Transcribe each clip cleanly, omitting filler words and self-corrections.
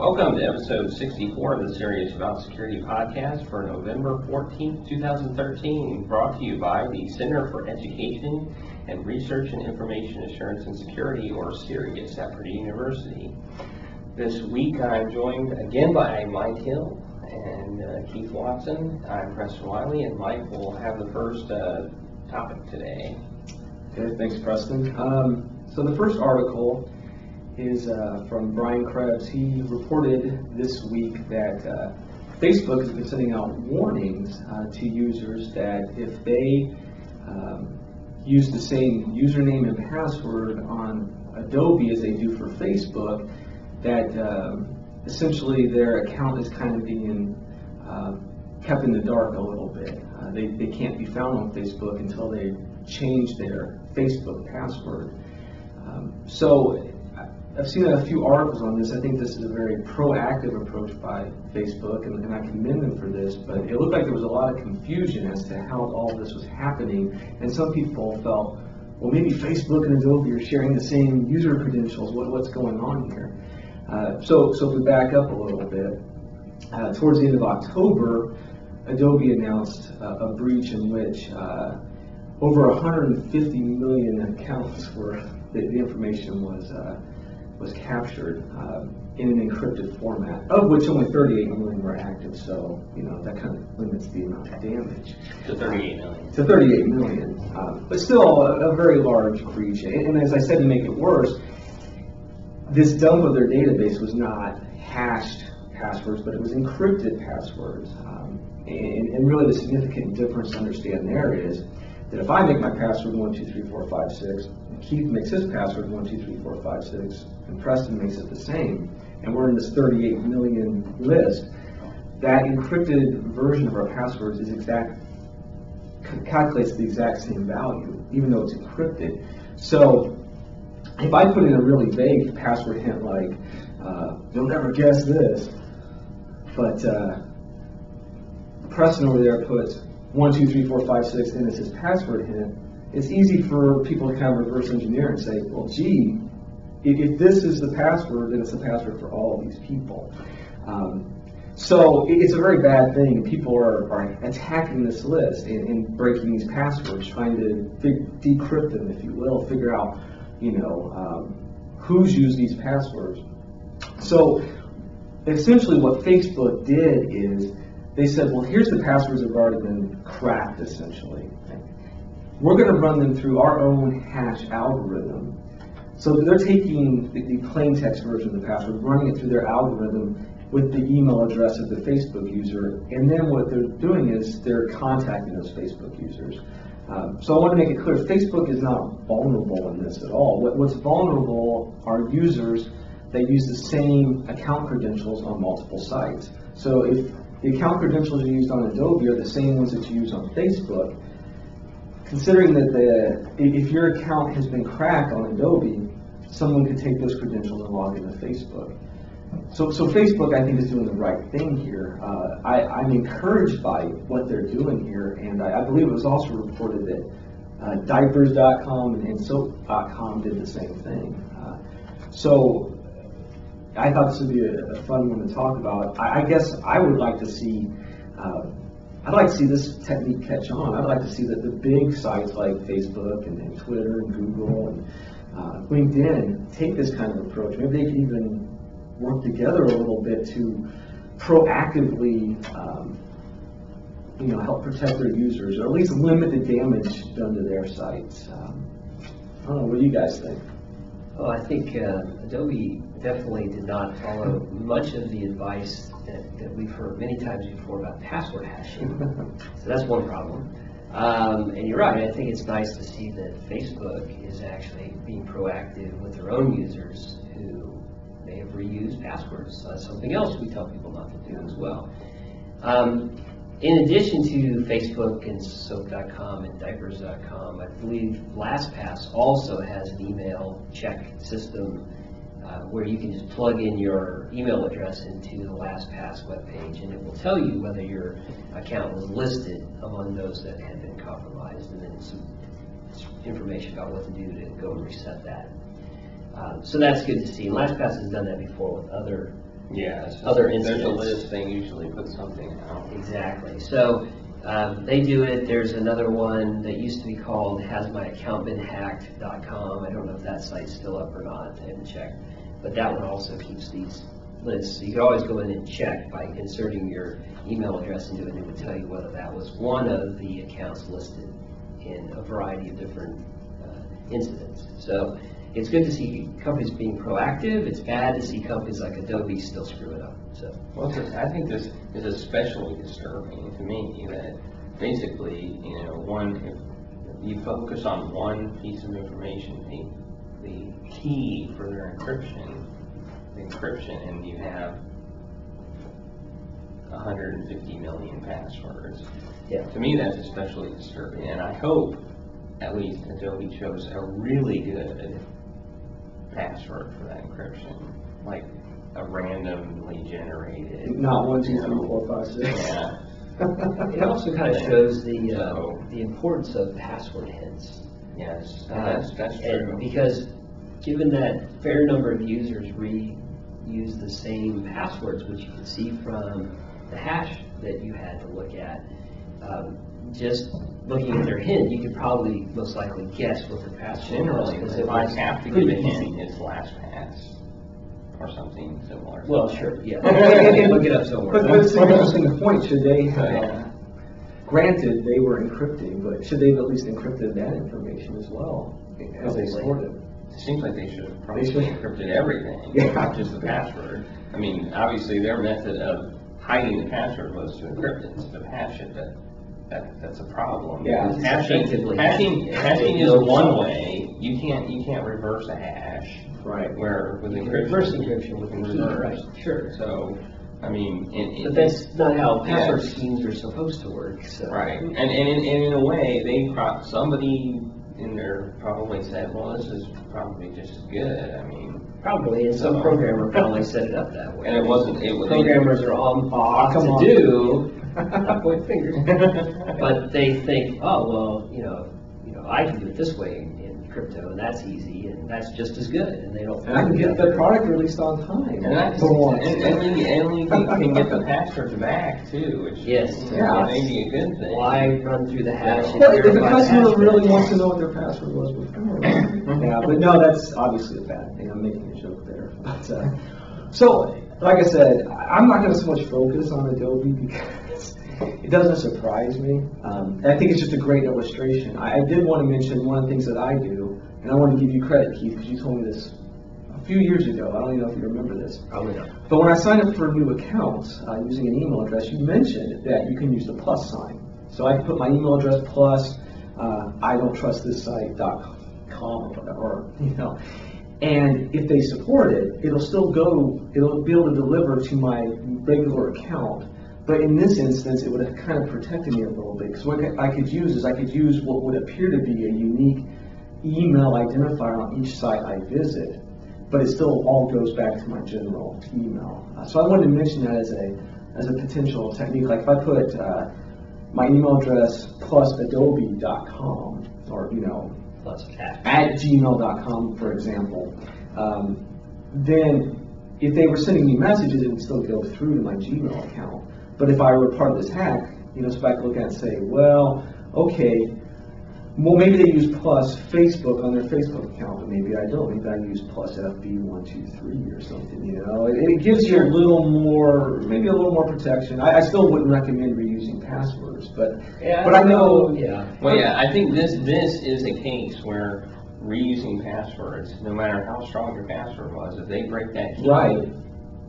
Welcome to episode 64 of the Serious About Security podcast for November 14, 2013, brought to you by the Center for Education and Research in Information Assurance and Security, or CERIAS, at Purdue University. This week I'm joined again by Mike Hill and Keith Watson. I'm Preston Wiley, and Mike will have the first topic today. Okay, thanks Preston. So the first article is from Brian Krebs. He reported this week that Facebook has been sending out warnings to users that if they use the same username and password on Adobe as they do for Facebook, that essentially their account is kind of being kept in the dark a little bit. They can't be found on Facebook until they change their Facebook password. So I've seen a few articles on this. I think this is a very proactive approach by Facebook, and I commend them for this, but it looked like there was a lot of confusion as to how all this was happening, and some people felt, well, maybe Facebook and Adobe are sharing the same user credentials. What's going on here? So if we back up a little bit, towards the end of October, Adobe announced a breach in which over 150 million accounts were, the information was captured in an encrypted format, of which only 38 million were active, so you know that kind of limits the amount of damage. To 38 million. To 38 million, but still a very large breach. And as I said, to make it worse, this dump of their database was not hashed passwords, but it was encrypted passwords. And really the significant difference to understand there is that if I make my password 123456, Keith makes his password 123456, and Preston makes it the same, and we're in this 38 million list, that encrypted version of our passwords is calculates the exact same value, even though it's encrypted. So if I put in a really vague password hint like, you'll never guess this, but Preston over there puts 123456 in as his password hint, it's easy for people to kind of reverse engineer and say, well, gee, if this is the password, then it's the password for all of these people. So it's a very bad thing. People are attacking this list and breaking these passwords, trying to decrypt them, if you will, figure out, you know, who's used these passwords. So essentially what Facebook did is they said, well, here's the passwords that have already been cracked, essentially. We're going to run them through our own hash algorithm. So they're taking the plain text version of the password, running it through their algorithm with the email address of the Facebook user, and then what they're doing is they're contacting those Facebook users. So I want to make it clear, Facebook is not vulnerable in this at all. What's vulnerable are users that use the same account credentials on multiple sites. So if the account credentials you used on Adobe are the same ones that you use on Facebook, considering that if your account has been cracked on Adobe, someone could take those credentials and log into Facebook. So Facebook, I think, is doing the right thing here. I'm encouraged by what they're doing here, and I believe it was also reported that Diapers.com and Soap.com did the same thing. So I thought this would be a fun one to talk about. I guess I would like to see I'd like to see this technique catch on. I'd like to see that the big sites like Facebook and Twitter and Google and LinkedIn take this kind of approach. Maybe they could even work together a little bit to proactively you know, help protect their users, or at least limit the damage done to their sites. I don't know, what do you guys think? Well, I think Adobe definitely did not follow much of the advice that we've heard many times before about password hashing. So that's one problem. And you're right, I think it's nice to see that Facebook is actually being proactive with their own users who may have reused passwords. So that's something else we tell people not to do as well. In addition to Facebook and Soap.com and Diapers.com, I believe LastPass also has an email check system where you can just plug in your email address into the LastPass webpage, and it will tell you whether your account was listed among those that had been compromised, and then some information about what to do to go and reset that. So that's good to see. LastPass has done that before with other yeah, other incidents. There's a list, they usually put something out. Exactly. So they do it. There's another one that used to be called HasMyAccountBeenHacked.com. I don't know if that site's still up or not. I haven't checked. But that one also keeps these lists. So you can always go in and check by inserting your email address into it, and it would tell you whether that was one of the accounts listed in a variety of different incidents. So it's good to see companies being proactive. It's bad to see companies like Adobe still screw it up. So, well, I think this is especially disturbing to me that basically, you know, if you focus on one piece of information, the key for their encryption, and you have 150 million passwords. Yeah. To me, that's especially disturbing, and I hope at least Adobe chose a really good password for that encryption, like a randomly generated. Not 1, 2, 3, 4, 5, 6. Yeah. It also kind of shows the importance of password hints. Yes, that's true. Because given that fair number of users reuse the same passwords, which you can see from the hash that you had to look at, just looking at their hint, you could probably most likely guess what their password generally was. If I have to give a hint, it's LastPass or something similar. Well, sure, yeah. Look it up somewhere. But it's an interesting point. Should they have, granted they were encrypting, but should they have at least encrypted that information as well as they stored it? It seems like they should have probably encrypted everything, not just the password. I mean, obviously their method of hiding the password was to encrypt it instead of hash it. That's a problem. Yeah, hashing is one way. You can't reverse a hash. Right. Where with reverse encryption, right? Sure. So, I mean, but that's not how password schemes are supposed to work. So. Right. And in a way, somebody in there probably said, well, this is probably just as good. I mean, probably, and some programmer probably set it up that way. And it wasn't. Programmers are all to do. I point fingers, but they think, oh well, you know, I can do it this way in crypto, and that's easy, and that's just as good, and they don't. And I can get the product released on time. And we can get the passwords back too, which may be a good thing. Why run through the hash? Well, if the customer really wants to know what their password was before, yeah. But no, that's obviously a bad thing. I'm making a joke there, but so like I said, I'm not going to so much focus on Adobe because. It doesn't surprise me. I think it's just a great illustration. I did want to mention one of the things that I do, and I want to give you credit, Keith, because you told me this a few years ago. I don't even know if you remember this. Probably not. But when I signed up for a new account using an email address, you mentioned that you can use the plus sign. So I put my email address plus I don't trust this site.com or and if they support it, it'll be able to deliver to my regular account. But in this instance, it would have kind of protected me a little bit, because what I could use is what would appear to be a unique email identifier on each site I visit, but it still all goes back to my general email. So I wanted to mention that as a potential technique. Like if I put my email address plus adobe.com or plus at gmail.com, for example, then if they were sending me messages, it would still go through to my Gmail account. But if I were part of this hack, so I could look at it and say, well, okay, well, maybe they use plus Facebook on their Facebook account, but maybe I don't. Maybe I use plus FB123 or something, It gives you a little more protection. I still wouldn't recommend reusing passwords, but I know. Yeah. Well, yeah, I think this is a case where reusing passwords, no matter how strong your password was, if they break that key,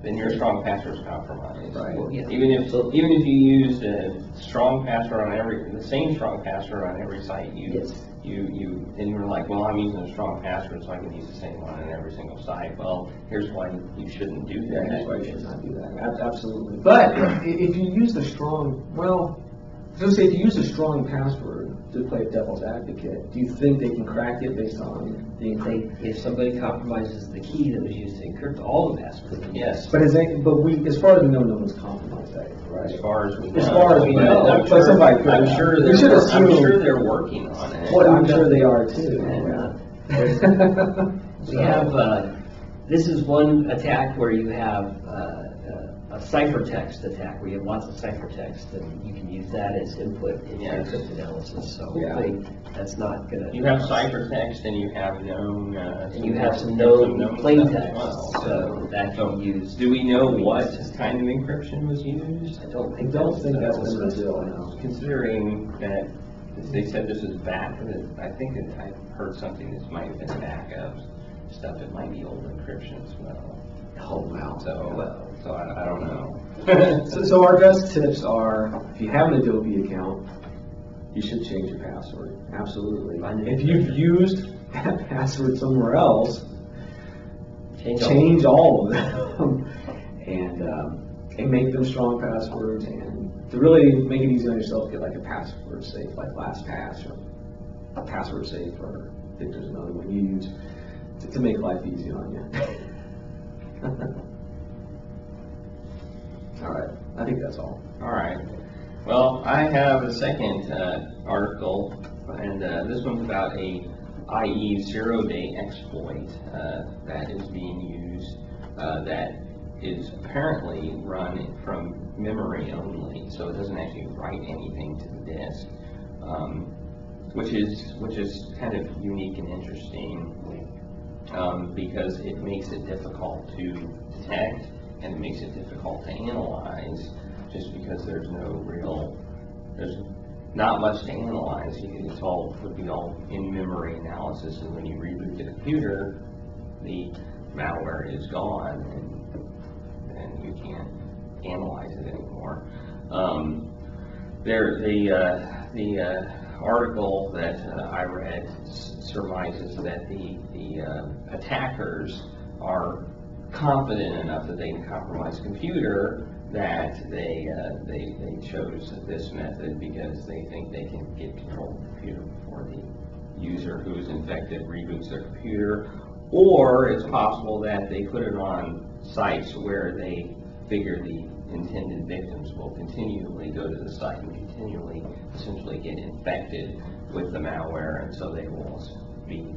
then your strong password is compromised. Right. Well, yeah. Even if you used the same strong password on every site, and you were like, well, I'm using a strong password, so I can use the same one on every single site. Well, here's why you shouldn't do that. Here's why you should not do that. Absolutely. But if you use the strong, if you use a strong password to play devil's advocate, do you think they can crack it based on the encryption? If somebody compromises the key that was used to encrypt all the passwords, yes. But as far as we know, no one's compromised that, right? As far as we know, I'm sure they're working on it. Well, I'm sure they are too. We have this is one attack where you have a ciphertext attack, where you have lots of ciphertext, and you can use that as input in your crypt analysis. So hopefully that's not going to. You have ciphertext, and you have known. And you have some known plain text, so that can be used. Do we know what kind of encryption was used? I don't think that was a deal. Considering that they said this is back, I think I heard something that might have been backups stuff. It might be old encryption as well. Oh wow! So I don't know. so our best tips are: if you have an Adobe account, you should change your password. Absolutely. If you've used that password somewhere else, change all of them, and make them strong passwords. And to really make it easy on yourself, get like a password safe, like LastPass, or a password safe, or I think there's another one you use to make life easy on you. All right, I think that's all. All right. Well, I have a second article, and this one's about a IE zero-day exploit that is being used that is apparently run from memory only, so it doesn't actually write anything to the disk, which is kind of unique and interesting. Because it makes it difficult to detect, and it makes it difficult to analyze, just because there's not much to analyze. It's all in-memory analysis, and when you reboot the computer, the malware is gone, and you can't analyze it anymore. The article that I read surmises that the attackers are confident enough that they can compromise a computer that they chose this method because they think they can get control of the computer before the user who is infected reboots their computer, or it's possible that they put it on sites where they figure the intended victims will continually go to the site and continually essentially get infected with the malware, and so they will be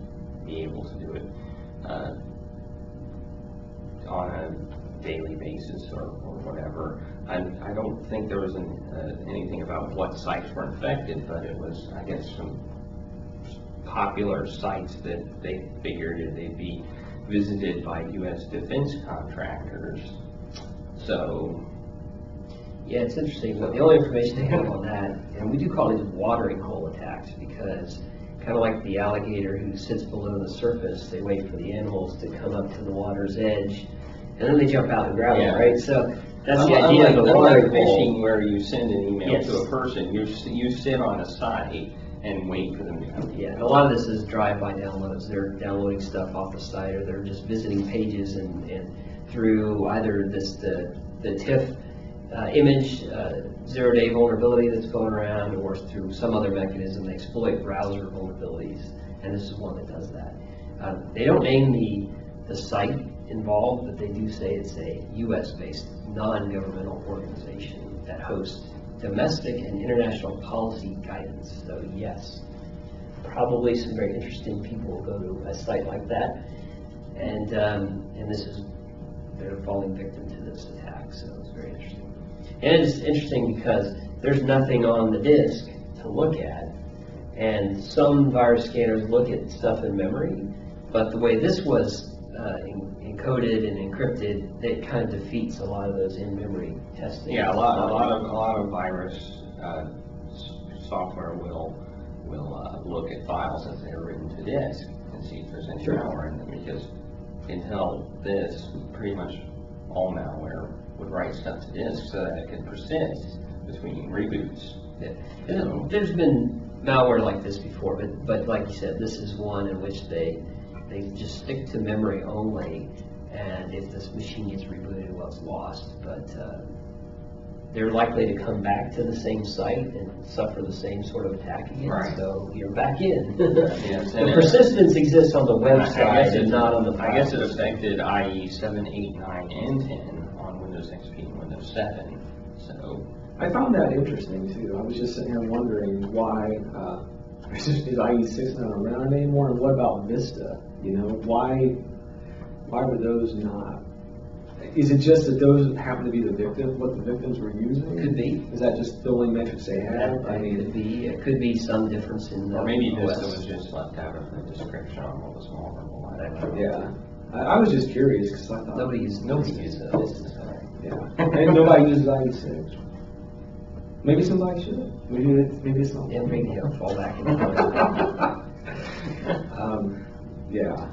able to do it on a daily basis or whatever. I don't think there was anything about what sites were infected, but it was, I guess, some popular sites that they figured they'd be visited by U.S. defense contractors. So yeah, it's interesting. But the only information they have on that, and we do call these watering hole attacks, because kind of like the alligator who sits below the surface, they wait for the animals to come up to the water's edge, and then they jump out and grab them, right? So that's the idea of the watering hole. Fishing, where you send an email to a person, you sit on a site and wait for them to come. Yeah, and a lot of this is drive-by downloads. They're downloading stuff off the site, or they're just visiting pages and through either the TIFF image zero-day vulnerability that's going around, or through some other mechanism, they exploit browser vulnerabilities, and this is one that does that. They don't name the site involved, but they do say it's a U.S.-based non-governmental organization that hosts domestic and international policy guidance. So yes, probably some very interesting people will go to a site like that, and this is, they're falling victim to this attack, so it's very interesting. And it's interesting because there's nothing on the disk to look at, and some virus scanners look at stuff in memory, but the way this was encoded and encrypted, it kind of defeats a lot of those in-memory testing. Yeah, a lot of virus software will look at files as they're written to disk and see if there's any malware in them, because until this, pretty much all malware would write stuff to disk so that it could persist between reboots. Yeah. There's been malware like this before, but like you said, this is one in which they just stick to memory only, and if this machine gets rebooted, well, it's lost. But they're likely to come back to the same site and suffer the same sort of attack again. Right. So you're back in. The persistence exists on the website and not on the file. I guess it affected IE 7, 8, 9, and 10 on Windows XP and Windows 7. So I found that interesting too. I was just sitting here wondering why is IE 6 not around anymore, and what about Vista? You know, why were those not Is it just that those happen to be the victim, what the victims were using? Could be. Is that just the only metrics they have? That, I mean, it could be some difference in the. Or maybe this was just left out of the description on what was vulnerable. Yeah. I was just curious because I thought nobody uses it. Yeah. And nobody uses IE6. Maybe somebody should. Maybe it's not. Yeah, maybe he'll fall back in the yeah.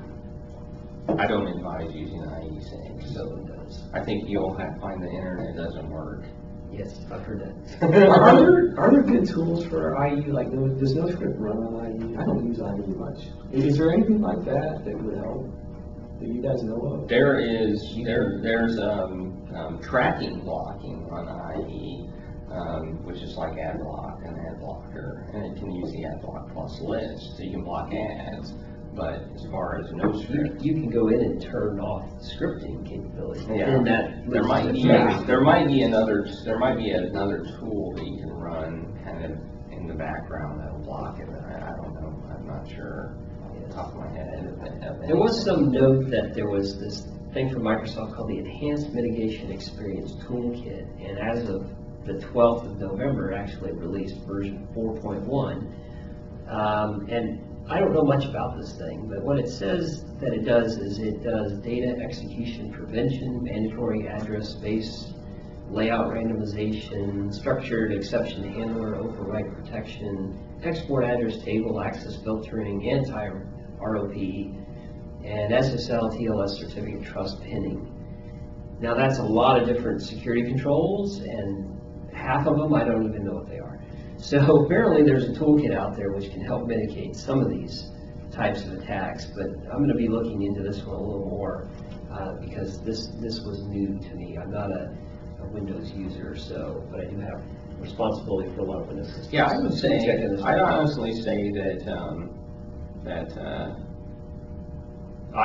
I don't advise using IE6, so it does. I think you'll find the internet doesn't work. Yes, I've heard that. are there good tools for IE? Like, does NoScript run on IE? I don't use IE much. Is there anything like that that would help that you guys know of? There is. There's tracking blocking on IE, which is like AdBlock and AdBlocker, and it can use the AdBlock plus list, so you can block ads. But as far as NoScript, you can go in and turn off scripting capabilities. Yeah, and that there might be another tool that you can run kind of in the background that'll block it. I don't know. I'm not sure off the top of my head. There was some note that there was this thing from Microsoft called the Enhanced Mitigation Experience Toolkit, and as of the 12th of November, actually released version 4.1, and I don't know much about this thing, but what it says that it does is it does data execution prevention, mandatory address space, layout randomization, structured exception handler, override protection, export address table, access filtering, anti-ROP, and SSL, TLS, certificate trust pinning. Now that's a lot of different security controls, and half of them I don't even know what they are. So apparently there's a toolkit out there which can help mitigate some of these types of attacks, but I'm going to be looking into this one a little more because this was new to me. I'm not a Windows user, so, but I do have responsibility for a lot of Windows systems. Yeah, I would say, I'd honestly say that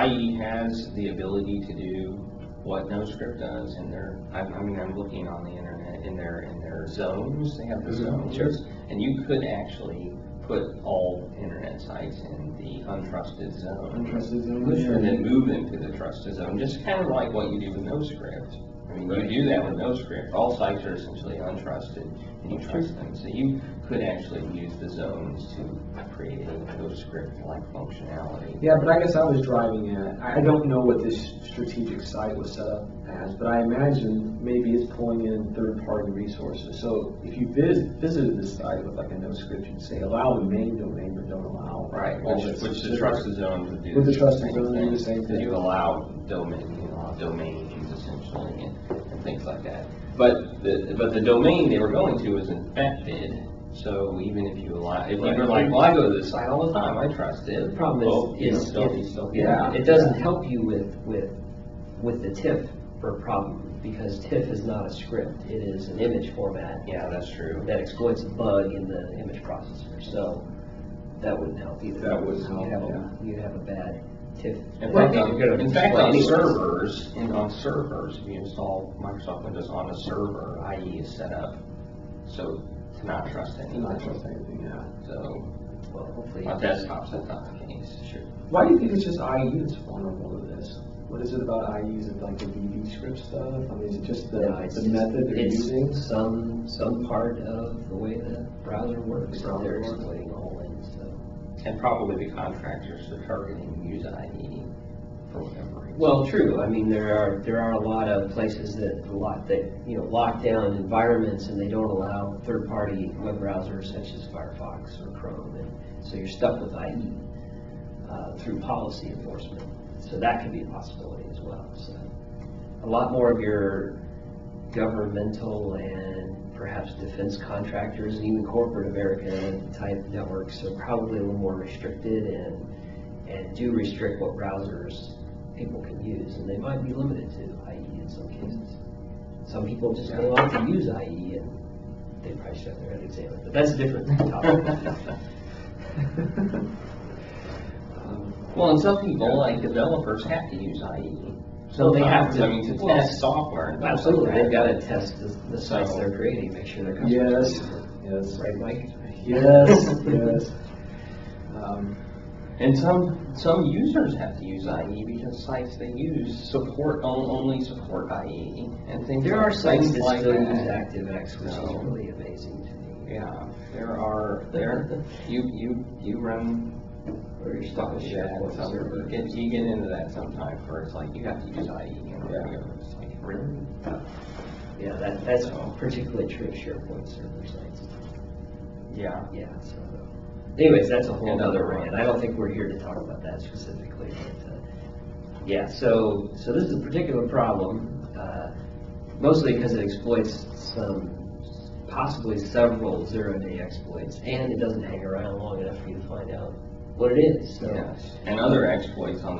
IE has the ability to do what NoScript does in their, I mean, I'm looking on the internet, in their zones, they have the zones, sure. And you could actually put all internet sites in the untrusted zone, and then move them to the trusted zone, just kind of like what you do with NoScript. I mean, right. You do that with NoScript. All sites are essentially untrusted, and you trust them. So you could actually use the zones to create a NoScript-like functionality. Yeah, but I guess I was driving at, I don't know what this strategic site was set up as, but I imagine maybe it's pulling in third-party resources. So if you visited the site with like a NoScript, you'd say allow the main domain, but don't allow. Right, which the trusted zone would do. With the trusted zone, would do the same thing. You allow domain, you know, domain. And things like that, but the domain they were going to is infected. So even if you allow, if you're like, well, I go to this site all the time, I trust it. The problem is it doesn't help you with the TIFF for a problem because TIFF is not a script; it is an image format. Yeah, that's true. That exploits a bug in the image processor, so that wouldn't help either. That wouldn't help. You have a bad. In fact, on servers, if you install Microsoft Windows on a server, IE is set up so to not trust anything. Yeah. So, well, hopefully on desktops that's not the case. Sure. Why do you think it's just IE that's vulnerable to this? What is it about IE? Is it like the VB script stuff? I mean, is it just the method they're using? Some part of the way the browser works. They're exploiting all ends. And probably the contractors are targeting use IE for whatever reason. Well, true. I mean, there are a lot of places that you know lock down environments and they don't allow third-party web browsers such as Firefox or Chrome, and so you're stuck with IE through policy enforcement. So that could be a possibility as well. So a lot more of your governmental and perhaps defense contractors, even corporate America type networks are probably a little more restricted and do restrict what browsers people can use, and they might be limited to IE in some cases. Some people just don't like to use IE, and they probably should have their head examined, but that's a different topic. Well, and some people, like developers, have to use IE. So they have to, I mean, to test software. And absolutely, they've got to test the sites they're creating, make sure they're customers. Yes, right, Mike? Yes, yes. And some users have to use IE because sites they use support only support IE and things. There are sites that still use ActiveX, which is really amazing to me. Yeah, you run your stuff with SharePoint server. You get into that sometime where it's like you have to use IE. It's like really tough. Yeah, that's particularly true of SharePoint server sites. Yeah. Yeah. So. Anyways, that's a whole other rant. I don't think we're here to talk about that specifically. But, yeah, so this is a particular problem, mostly because it exploits possibly several zero-day exploits, and it doesn't hang around long enough for you to find out what it is. So. Yeah. And other exploits on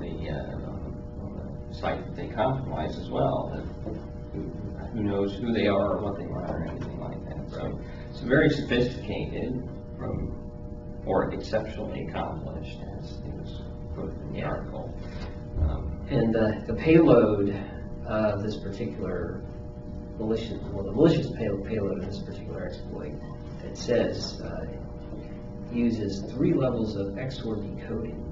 the site that they compromise as well. Who knows who they are or what they are or anything like that. So it's very sophisticated. Or exceptionally accomplished, as it was put in the article. And the payload of this particular malicious, the malicious payload in this particular exploit, it says uses 3 levels of XOR decoding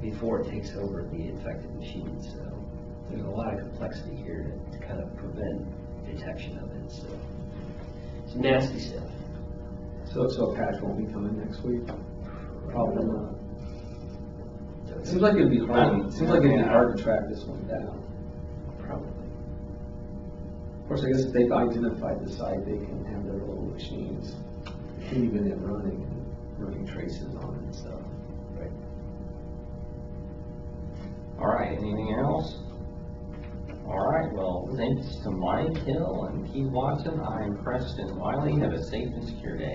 before it takes over the infected machine. So there's a lot of complexity here to kind of prevent detection of it. So. It's nasty stuff. So a patch won't be coming next week? Probably not. Seems like it'd be hard. Seems like it'd be hard to track this one down. Probably. Of course, I guess if they've identified the site, they can have their little machines even in running traces on it and stuff. Right. All right. Anything else? All right, well, thanks to Mike Hill and Keith Watson. I'm Preston Wiley. Have a safe and secure day.